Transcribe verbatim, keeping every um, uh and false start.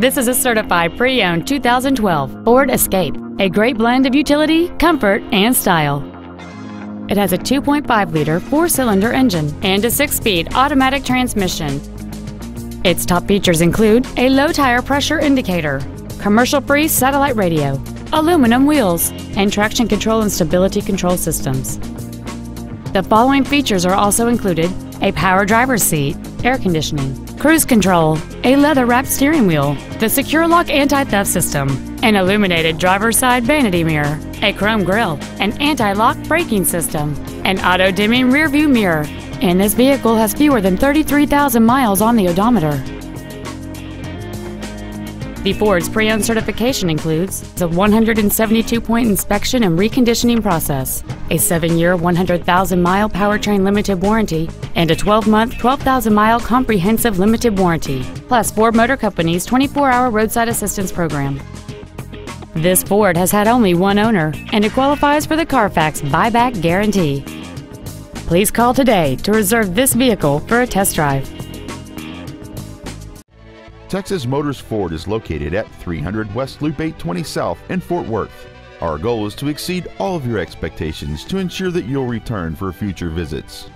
This is a certified pre-owned two thousand twelve Ford Escape, a great blend of utility, comfort, and style. It has a two point five liter four-cylinder engine and a six-speed automatic transmission. Its top features include a low-tire pressure indicator, commercial-free satellite radio, aluminum wheels, and traction control and stability control systems. The following features are also included: a power driver's seat, air conditioning, cruise control, a leather-wrapped steering wheel, the Secure Lock anti-theft system, an illuminated driver's side vanity mirror, a chrome grille, an anti-lock braking system, an auto-dimming rearview mirror, and this vehicle has fewer than thirty-three thousand miles on the odometer. The Ford's pre-owned certification includes the one hundred seventy-two point inspection and reconditioning process, a seven-year, one hundred thousand mile powertrain limited warranty, and a twelve month, twelve thousand mile comprehensive limited warranty, plus Ford Motor Company's twenty-four hour roadside assistance program. This Ford has had only one owner, and it qualifies for the Carfax buyback guarantee. Please call today to reserve this vehicle for a test drive. Texas Motors Ford is located at three hundred West Loop eight twenty South in Fort Worth. Our goal is to exceed all of your expectations to ensure that you'll return for future visits.